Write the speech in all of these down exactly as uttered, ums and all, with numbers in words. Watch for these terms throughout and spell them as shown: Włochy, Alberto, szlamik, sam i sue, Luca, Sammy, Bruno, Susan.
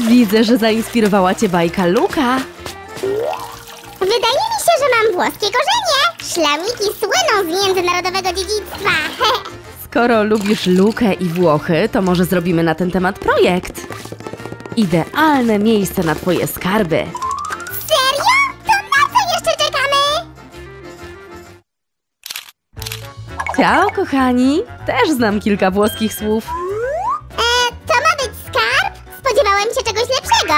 Widzę, że zainspirowała cię bajka Luca. Wydaje mi się, że mam włoskie korzenie. Szlamiki słyną z międzynarodowego dziedzictwa. Skoro lubisz Lukę i Włochy, to może zrobimy na ten temat projekt. Idealne miejsce na twoje skarby. Serio? To na co jeszcze czekamy? Ciao, kochani. Też znam kilka włoskich słów. E, to ma być skarb? Spodziewałem się czegoś lepszego.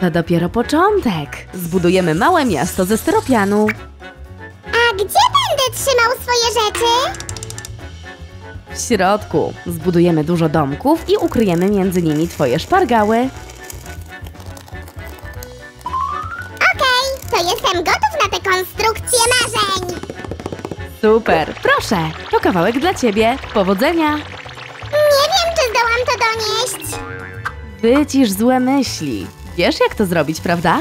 To dopiero początek. Zbudujemy małe miasto ze styropianu. A gdzie będę trzymał swoje rzeczy? W środku. Zbudujemy dużo domków i ukryjemy między nimi twoje szpargały. Okej, okay, to jestem gotów na tę konstrukcję marzeń. Super, proszę, to kawałek dla ciebie. Powodzenia. Nie wiem, czy zdołam to donieść. Wycisz złe myśli. Wiesz, jak to zrobić, prawda?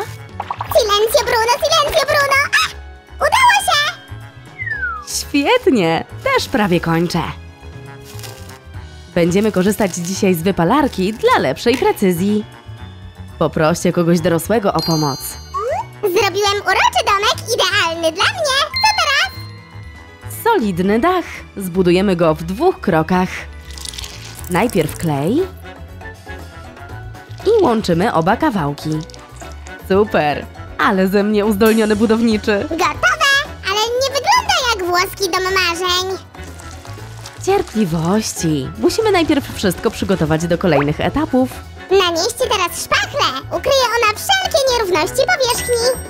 Silencio, Bruno, silencio, Bruno. A, udało się! Świetnie, też prawie kończę. Będziemy korzystać dzisiaj z wypalarki dla lepszej precyzji. Poproście kogoś dorosłego o pomoc. Zrobiłem uroczy domek, idealny dla mnie. Co teraz? Solidny dach. Zbudujemy go w dwóch krokach. Najpierw klej. I łączymy oba kawałki. Super! Ale ze mnie uzdolniony budowniczy. Gotowe! Ale nie wygląda jak włoski dom marzeń. Cierpliwości. Musimy najpierw wszystko przygotować do kolejnych etapów. Nanieście teraz szpachlę. Ukryje ona wszelkie nierówności powierzchni.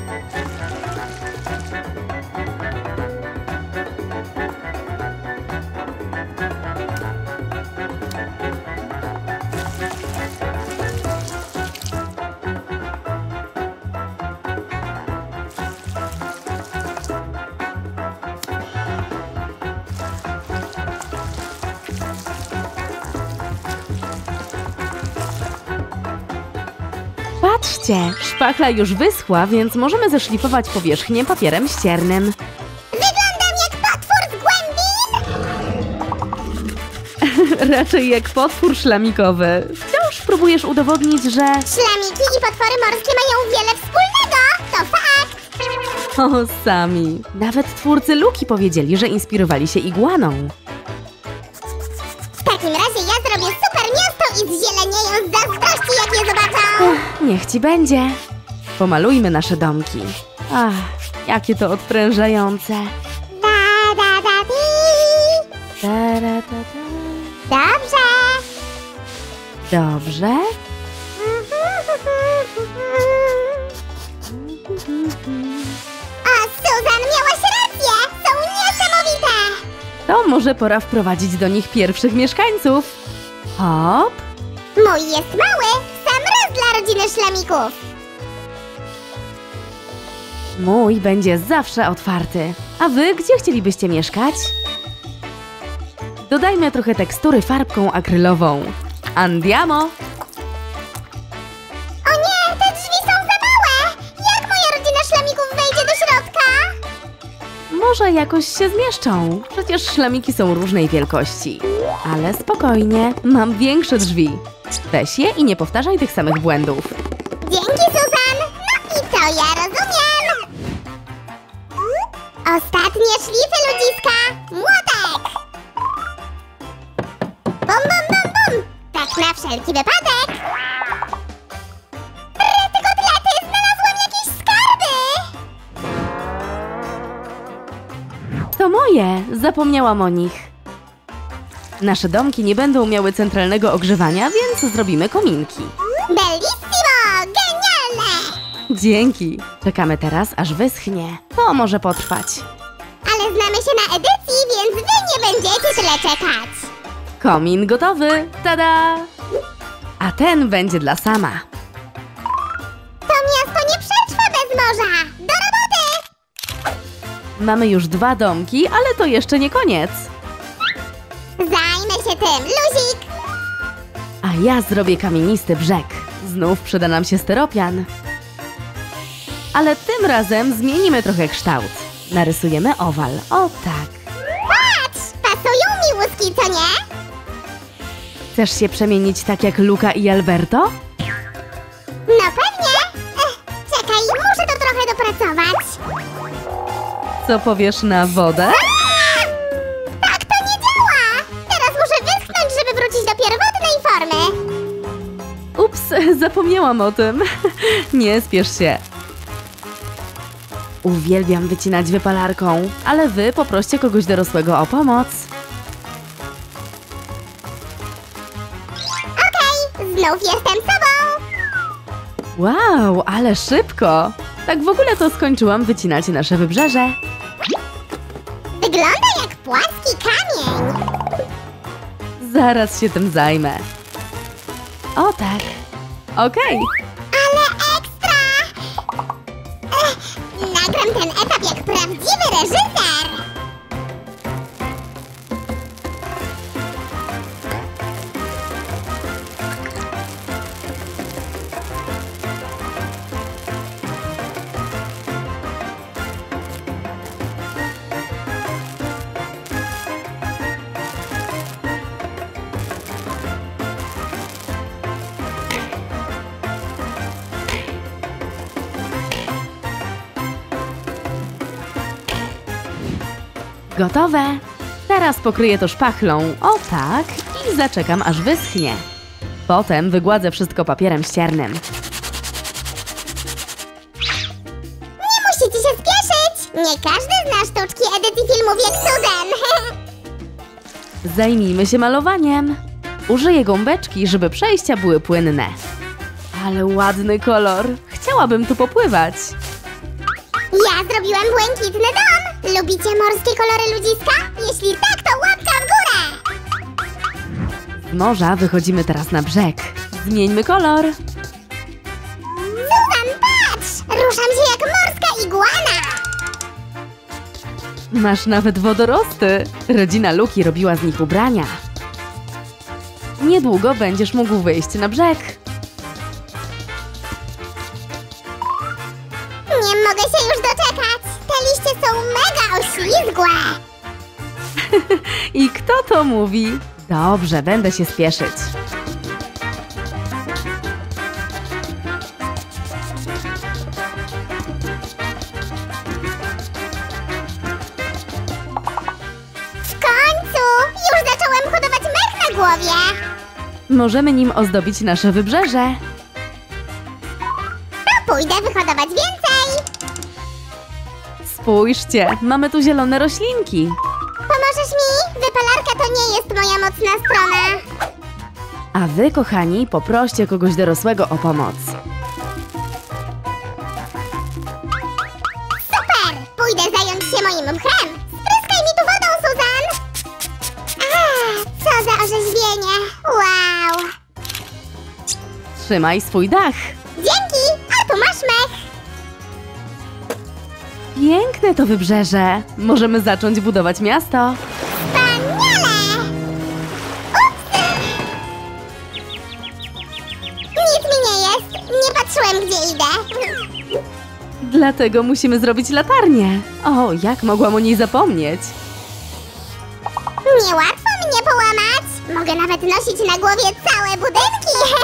Patrzcie, szpachla już wyschła, więc możemy zeszlifować powierzchnię papierem ściernym. Wyglądam jak potwór z głębin? Raczej jak potwór szlamikowy. Wciąż próbujesz udowodnić, że... Szlamiki i potwory morskie mają wiele wspólnego, to fakt! O, Sammy. Nawet twórcy Luki powiedzieli, że inspirowali się iguaną. W takim razie ja zrobię super miasto i zzielenieję z zazdrości, jak je zobaczą. Niech ci będzie. Pomalujmy nasze domki. Ach, jakie to odprężające. Da, da, da, di. Da, da, da, da. Dobrze. Dobrze. O, Susan, miałaś rację. Są niesamowite. To może pora wprowadzić do nich pierwszych mieszkańców. Hop. Mój jest mały. Dla rodziny szlamików. Mój będzie zawsze otwarty. A wy gdzie chcielibyście mieszkać? Dodajmy trochę tekstury farbką akrylową. Andiamo! O nie, te drzwi są za małe! Jak moja rodzina szlamików wejdzie do środka? Może jakoś się zmieszczą. Przecież szlamiki są różnej wielkości. Ale spokojnie, mam większe drzwi. Weź je i nie powtarzaj tych samych błędów. Dzięki, Susan! No i to ja rozumiem! Ostatnie szlify, ludziska! Młotek! Bum, bum, bum, bum! Tak na wszelki wypadek! Rety kotlety! Znalazłam jakieś skarby! To moje! Zapomniałam o nich. Nasze domki nie będą miały centralnego ogrzewania, więc zrobimy kominki. Bellissimo! Genialne! Dzięki. Czekamy teraz, aż wyschnie. To może potrwać. Ale znamy się na edycji, więc wy nie będziecie tyle czekać. Komin gotowy. Tada! A ten będzie dla Sama. To miasto nie przetrwa bez morza. Do roboty! Mamy już dwa domki, ale to jeszcze nie koniec. Zajmę się tym, luzik! A ja zrobię kamienisty brzeg. Znów przyda nam się styropian. Ale tym razem zmienimy trochę kształt. Narysujemy owal. O tak. Patrz! Pasują mi łuski, co nie? Chcesz się przemienić tak jak Luca i Alberto? pracować. Co powiesz na wodę? Aaa! Tak to nie działa! Teraz muszę wyschnąć, żeby wrócić do pierwotnej formy. Ups, zapomniałam o tym. Nie spiesz się. Uwielbiam wycinać wypalarką, ale wy poproście kogoś dorosłego o pomoc. Okej, okay, znów jestem sobą. Wow, ale szybko. Tak w ogóle to skończyłam wycinać nasze wybrzeże. Wygląda jak płaski kamień. Zaraz się tym zajmę. O tak. Okej. Okay. Nagram ten etap jak prawdziwy reżyser! Gotowe! Teraz pokryję to szpachlą, o tak, i zaczekam aż wyschnie. Potem wygładzę wszystko papierem ściernym. Nie musicie się spieszyć! Nie każdy zna sztuczki edycji filmów jak Susan. Zajmijmy się malowaniem. Użyję gąbeczki, żeby przejścia były płynne. Ale ładny kolor! Chciałabym tu popływać. Ja zrobiłam błękitny dom! Lubicie morskie kolory ludziska? Jeśli tak, to łapka w górę! Z morza wychodzimy teraz na brzeg. Zmieńmy kolor. Susan, patrz! Ruszam się jak morska igłana! Masz nawet wodorosty. Rodzina Luki robiła z nich ubrania. Niedługo będziesz mógł wyjść na brzeg. Nie mogę się już doczekać! Te liście są mega oślizgłe! I kto to mówi? Dobrze, będę się spieszyć. W końcu! Już zacząłem hodować mech na głowie! Możemy nim ozdobić nasze wybrzeże. To pójdę wyhodować więcej! Spójrzcie, mamy tu zielone roślinki. Pomożesz mi? Wypalarka to nie jest moja mocna strona. A wy, kochani, poproście kogoś dorosłego o pomoc. Super! Pójdę zająć się moim mchem. Spryskaj mi tu wodą, Susan. A, co za orzeźwienie. Wow. Trzymaj swój dach. Dzięki, a tu masz mech. Piękne to wybrzeże! Możemy zacząć budować miasto! Wspaniale! Nic mi nie jest! Nie patrzyłem, gdzie idę! Dlatego musimy zrobić latarnię! O, jak mogłam o niej zapomnieć! Niełatwo mnie połamać! Mogę nawet nosić na głowie całe budynki!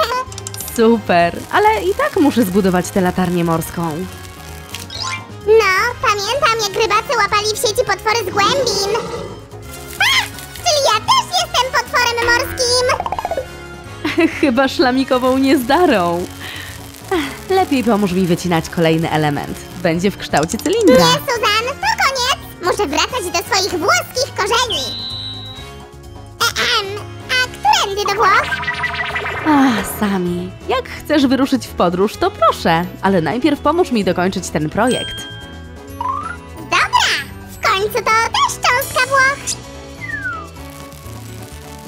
Super! Ale i tak muszę zbudować tę latarnię morską! No, pamiętam, jak rybacy łapali w sieci potwory z głębin. A, czyli ja też jestem potworem morskim. Chyba szlamikową niezdarą. Lepiej pomóż mi wycinać kolejny element. Będzie w kształcie cylindra. Nie, Susan, to koniec. Muszę wracać do swoich włoskich korzeni. Ehem, a którędy do Włoch? Ach, Sammy, jak chcesz wyruszyć w podróż, to proszę, ale najpierw pomóż mi dokończyć ten projekt. Dobra, w końcu to też cząstka Włoch.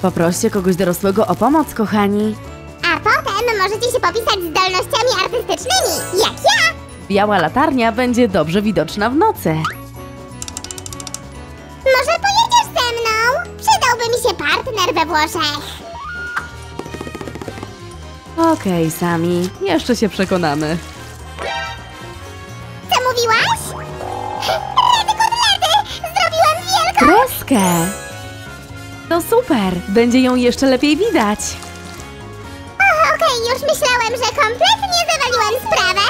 Poproście kogoś dorosłego o pomoc, kochani. A potem możecie się popisać zdolnościami artystycznymi, jak ja. Biała latarnia będzie dobrze widoczna w nocy. Może pojedziesz ze mną? Przydałby mi się partner we Włoszech. Okej, okay, Sammy. Jeszcze się przekonamy. Co mówiłaś? Rety kotlety! Zrobiłam wielką... Kreskę! To super! Będzie ją jeszcze lepiej widać. Okej, okay, już myślałem, że kompletnie zawaliłam sprawę.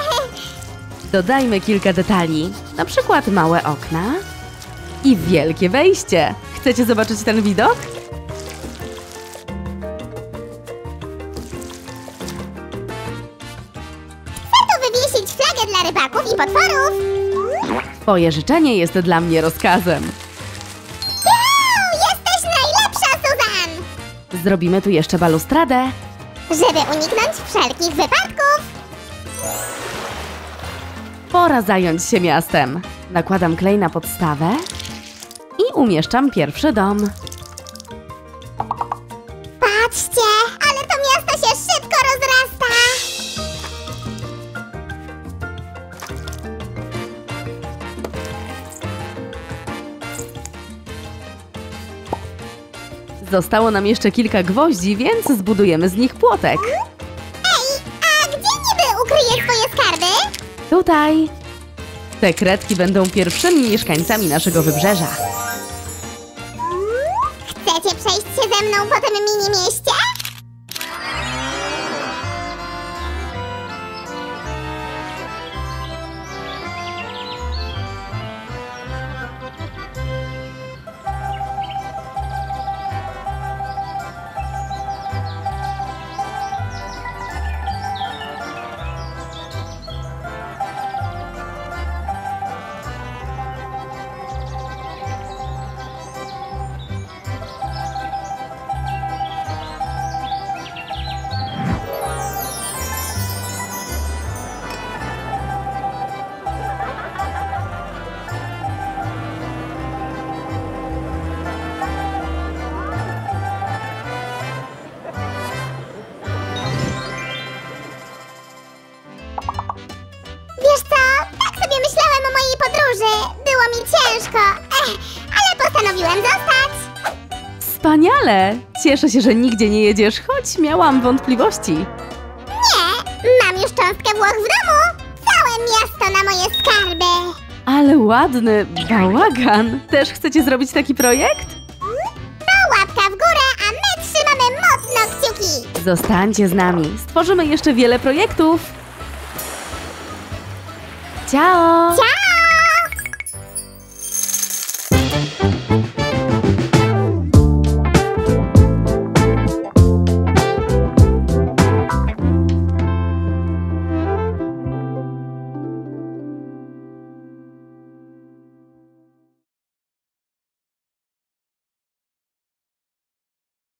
Dodajmy kilka detali, na przykład małe okna i wielkie wejście. Chcecie zobaczyć ten widok? Warto wywiesić flagę dla rybaków i potworów! Twoje życzenie jest dla mnie rozkazem. Juhu, jesteś najlepsza, Susan! Zrobimy tu jeszcze balustradę, żeby uniknąć wszelkich wypadków. Pora zająć się miastem. Nakładam klej na podstawę i umieszczam pierwszy dom. Patrzcie, ale to miasto się szybko rozrasta. Zostało nam jeszcze kilka gwoździ, więc zbudujemy z nich płotek. Ej, a gdzie niby ukryjesz swoje skarby? Tutaj! Te kredki będą pierwszymi mieszkańcami naszego wybrzeża. Chcecie przejść się ze mną po tym mini-mieście? Wspaniale! Cieszę się, że nigdzie nie jedziesz, choć miałam wątpliwości. Nie, mam już cząstkę Włoch w domu. Całe miasto na moje skarby. Ale ładny bałagan. Też chcecie zrobić taki projekt? No, łapka w górę, a my trzymamy mocno kciuki. Zostańcie z nami. Stworzymy jeszcze wiele projektów. Ciao! Ciao!